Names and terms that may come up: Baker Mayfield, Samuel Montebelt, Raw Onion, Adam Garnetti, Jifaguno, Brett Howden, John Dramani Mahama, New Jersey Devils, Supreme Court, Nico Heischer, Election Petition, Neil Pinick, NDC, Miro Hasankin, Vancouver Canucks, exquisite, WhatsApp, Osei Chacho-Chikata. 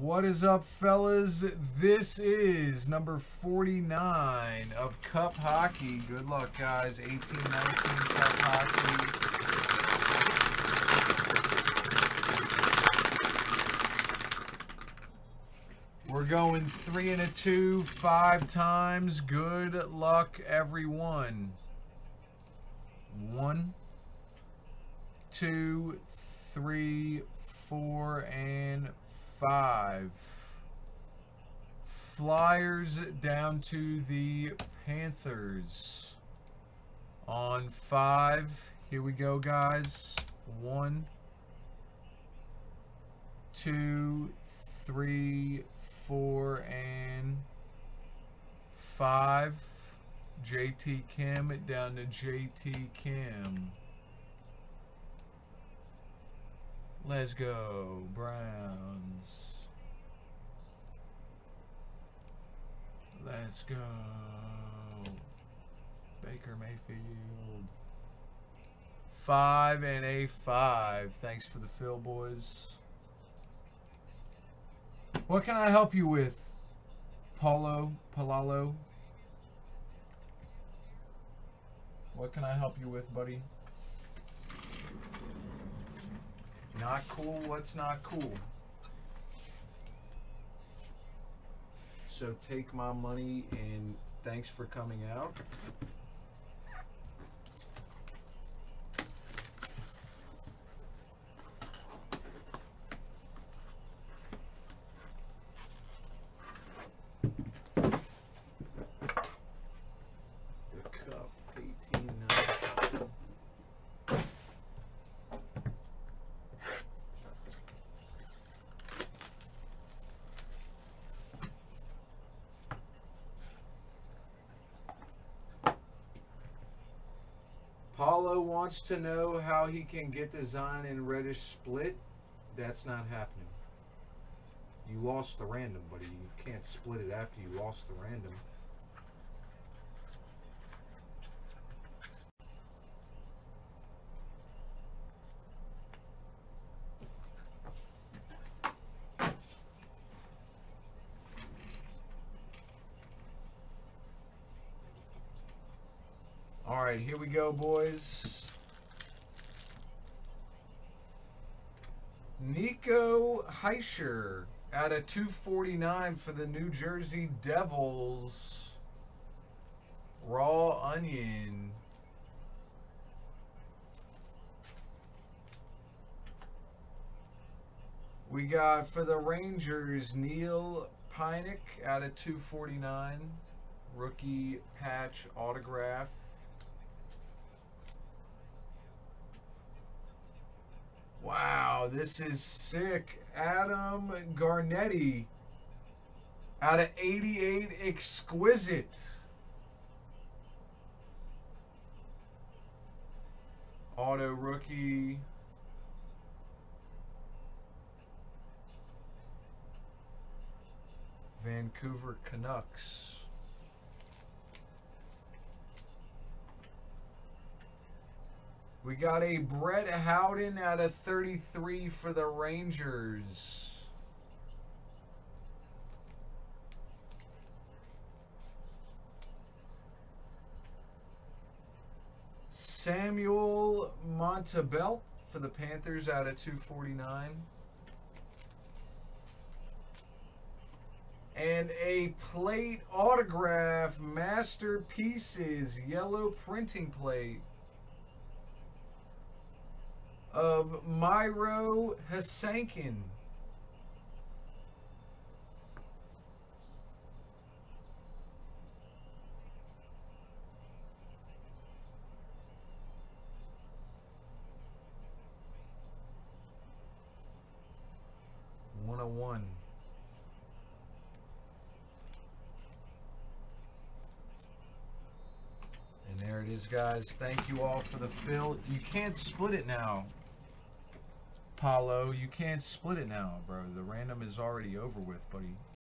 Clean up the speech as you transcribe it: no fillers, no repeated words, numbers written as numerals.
What is up, fellas? This is number 49 of Cup Hockey. Good luck, guys. 18-19 Cup Hockey. We're going 3 and a 2, 5 times. Good luck, everyone. 1, 2, 3, 4, and 5. Flyers down to the Panthers on 5. Here we go, guys. 1, 2, 3, 4, and 5. JT Kim down to JT Kim. Let's go, Browns. Let's go, Baker Mayfield. 5 and a 5. Thanks for the fill, boys. What can I help you with, Palalo? What can I help you with, buddy? Not cool, what's not cool? So take my money and thanks for coming out. Paulo wants to know how he can get the Zion and Reddish split. That's not happening. You lost the random, buddy. You can't split it after you lost the random. Alright, here we go, boys. Nico Heischer out of 249 for the New Jersey Devils. Raw Onion. We got for the Rangers, Neil Pinick out of 249. Rookie patch autograph. Wow, this is sick. Adam Garnetti out of 88, exquisite. Auto rookie. Vancouver Canucks. We got a Brett Howden out of 33 for the Rangers. Samuel Montebelt for the Panthers out of 249. And a plate autograph, masterpieces, yellow printing plate, of Miro Hasankin. /101. And there it is, guys. Thank you all for the fill. You can't split it now, Paulo, you can't split it now, bro. The random is already over with, buddy.